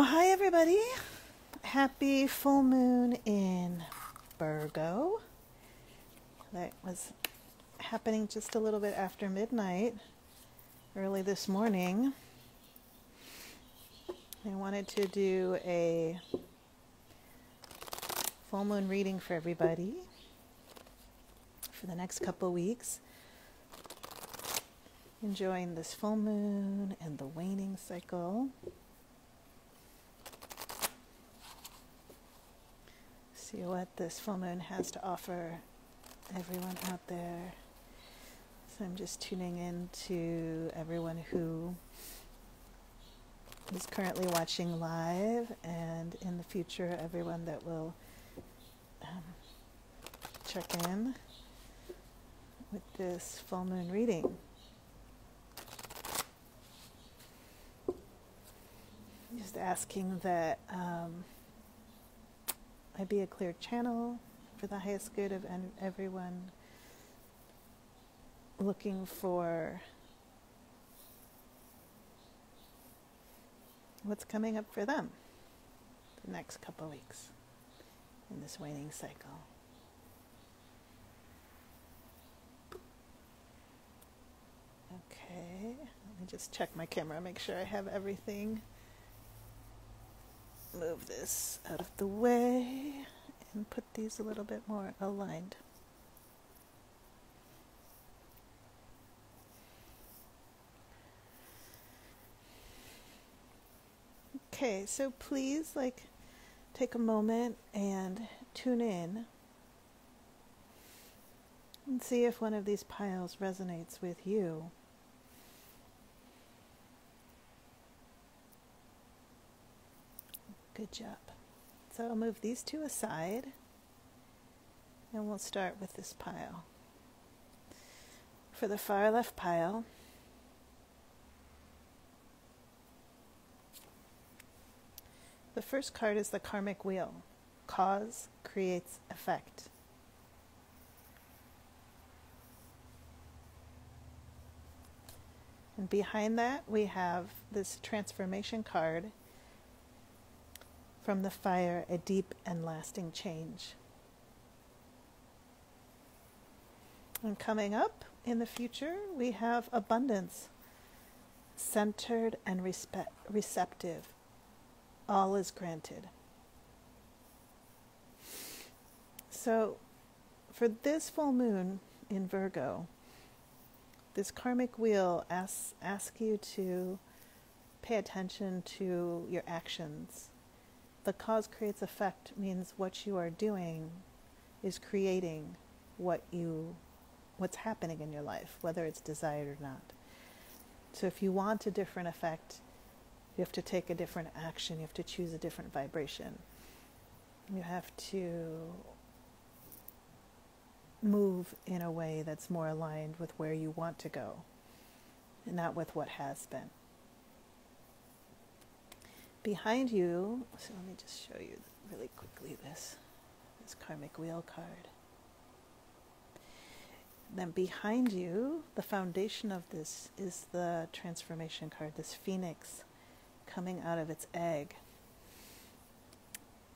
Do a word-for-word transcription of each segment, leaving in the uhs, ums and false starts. So hi everybody, happy full moon in Virgo. That was happening just a little bit after midnight, early this morning. I wanted to do a full moon reading for everybody for the next couple weeks. Enjoying this full moon and the waning cycle. See what this full moon has to offer everyone out there. So I'm just tuning in to everyone who is currently watching live, and in the future everyone that will um, check in with this full moon reading. Just asking that um, I be a clear channel for the highest good of everyone looking for what's coming up for them the next couple of weeks in this waning cycle. Okay, let me just check my camera, make sure I have everything. Move this out of the way and put these a little bit more aligned. Okay, so please like take a moment and tune in and see if one of these piles resonates with you. Good job. So I'll move these two aside and we'll start with this pile. For the far left pile, the first card is the karmic wheel. Cause creates effect. And behind that we have this transformation card. From the fire, a deep and lasting change. And coming up in the future, we have abundance, centered and respect, receptive. All is granted. So for this full moon in Virgo, this karmic wheel asks, asks you to pay attention to your actions. The cause creates effect means what you are doing is creating what you, what's happening in your life, whether it's desired or not. So if you want a different effect, you have to take a different action. You have to choose a different vibration. You have to move in a way that's more aligned with where you want to go and not with what has been. Behind you, so let me just show you really quickly this, this karmic wheel card. Then behind you, the foundation of this is the transformation card, this phoenix coming out of its egg.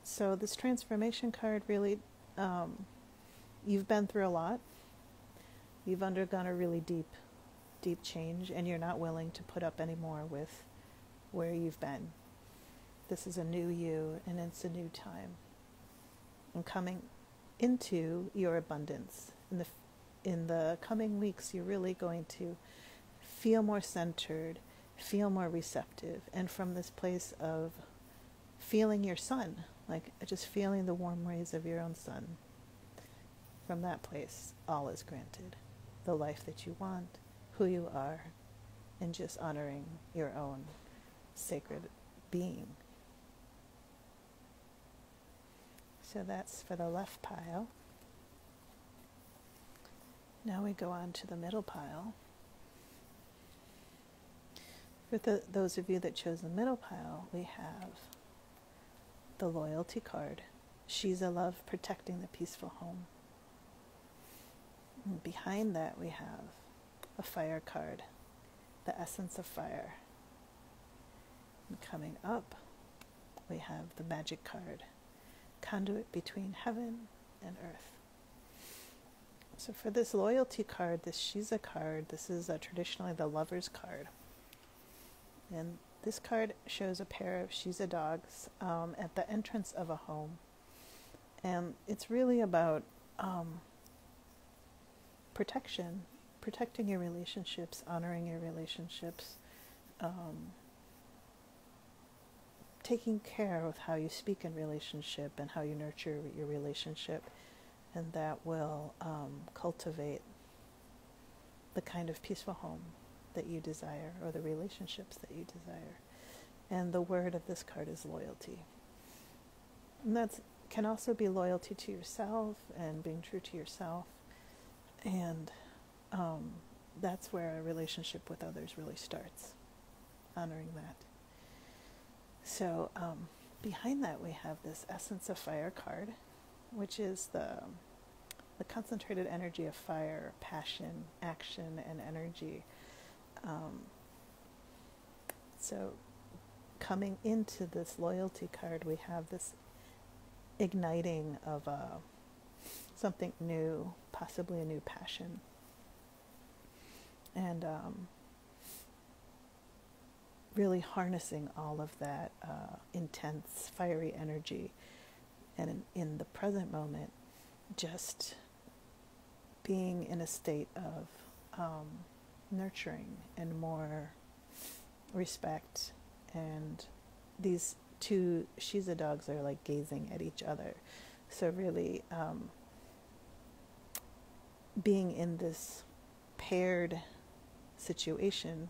So this transformation card really, um, you've been through a lot. You've undergone a really deep, deep change, and you're not willing to put up anymore with where you've been. This is a new you, and it's a new time. And coming into your abundance. In the, in the coming weeks, you're really going to feel more centered, feel more receptive, and from this place of feeling your sun, like just feeling the warm rays of your own sun. From that place, all is granted. The life that you want, who you are, and just honoring your own sacred being. So that's for the left pile. Now we go on to the middle pile. For the, those of you that chose the middle pile, we have the loyalty card. Shisa love, protecting the peaceful home. And behind that we have a fire card, the essence of fire. And coming up, we have the magic card, conduit between heaven and earth. So for this loyalty card, this Shisa card, this is uh, traditionally the lover's card. And this card shows a pair of Shisa dogs um, at the entrance of a home. And it's really about um, protection, protecting your relationships, honoring your relationships, um, taking care of how you speak in relationship and how you nurture your relationship. And that will um, cultivate the kind of peaceful home that you desire, or the relationships that you desire. And the word of this card is loyalty. And that can also be loyalty to yourself and being true to yourself. And um, that's where a relationship with others really starts, honoring that. So um, behind that we have this Essence of Fire card, which is the, the concentrated energy of fire, passion, action, and energy. Um, so coming into this loyalty card, we have this igniting of uh, something new, possibly a new passion. And um, really harnessing all of that uh, intense, fiery energy. And in, in the present moment, just being in a state of um, nurturing and more respect. And these two Shisa dogs are like gazing at each other. So really um, being in this paired situation,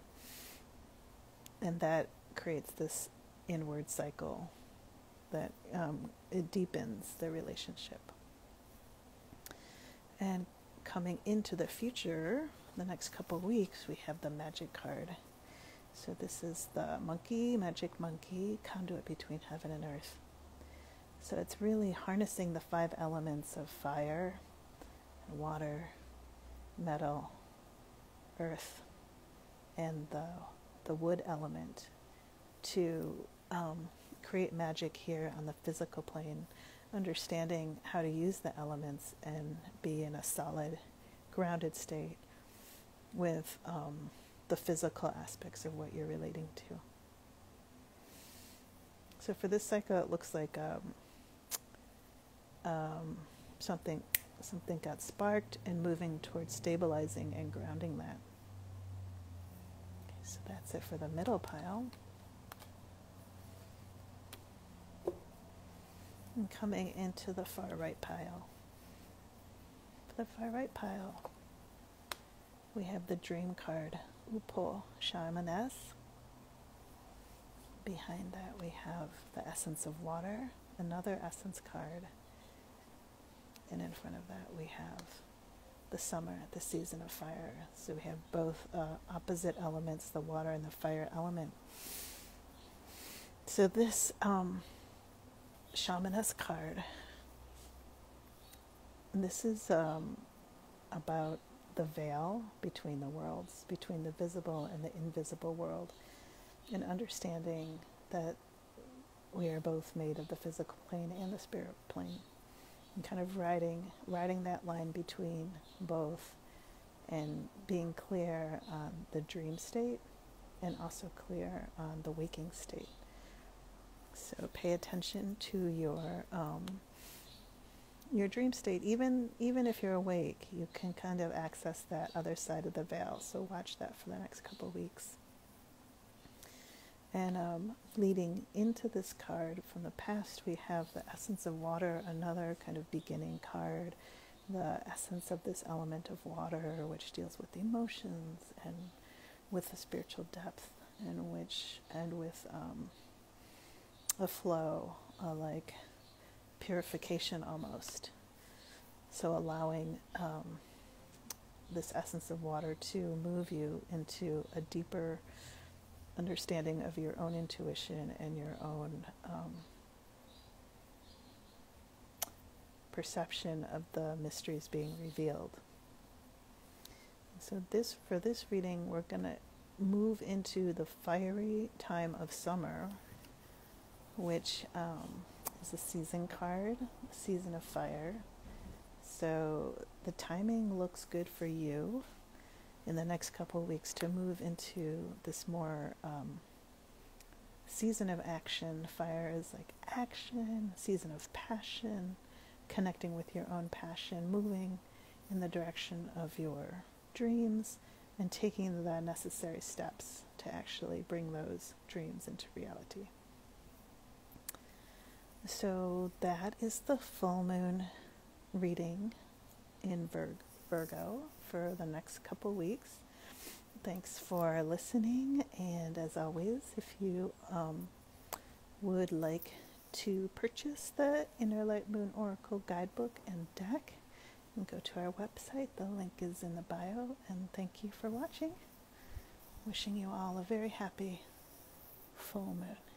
and that creates this inward cycle that um, it deepens the relationship. And coming into the future, the next couple weeks, we have the magic card. So this is the monkey, magic monkey, conduit between heaven and earth. So it's really harnessing the five elements of fire, water, metal, earth, and the, the wood element to um, create magic here on the physical plane, understanding how to use the elements and be in a solid, grounded state with um, the physical aspects of what you're relating to. So for this cycle, it looks like um, um, something, something got sparked and moving towards stabilizing and grounding that. Okay, so that's it for the middle pile. And coming into the far right pile. For the far right pile, we have the dream card, Upo, Shamaness. Behind that we have the Essence of Water, another essence card. And in front of that we have the summer, the season of fire. So we have both uh, opposite elements, the water and the fire element. So this um, Shamaness card, and this is um, about the veil between the worlds, between the visible and the invisible world, and understanding that we are both made of the physical plane and the spirit plane, and kind of riding, riding that line between both, and being clear on the dream state, and also clear on the waking state. So pay attention to your um, your dream state. Even even if you're awake, you can kind of access that other side of the veil. So watch that for the next couple of weeks. And um, leading into this card from the past, we have the Essence of Water, another kind of beginning card. The essence of this element of water, which deals with emotions and with the spiritual depth, and which and with um, a flow, a like purification almost. So allowing um, this essence of water to move you into a deeper understanding of your own intuition and your own um, perception of the mysteries being revealed. So this for this reading, we're going to move into the fiery time of summer, which um, is the season card, season of fire. So the timing looks good for you in the next couple of weeks to move into this more um, season of action. Fire is like action, season of passion, connecting with your own passion, moving in the direction of your dreams and taking the necessary steps to actually bring those dreams into reality. So that is the full moon reading in Vir- Virgo for the next couple weeks. Thanks for listening, and as always, if you um, would like to purchase the Inner Light Moon Oracle guidebook and deck, and go to our website. The link is in the bio, and thank you for watching. Wishing you all a very happy full moon.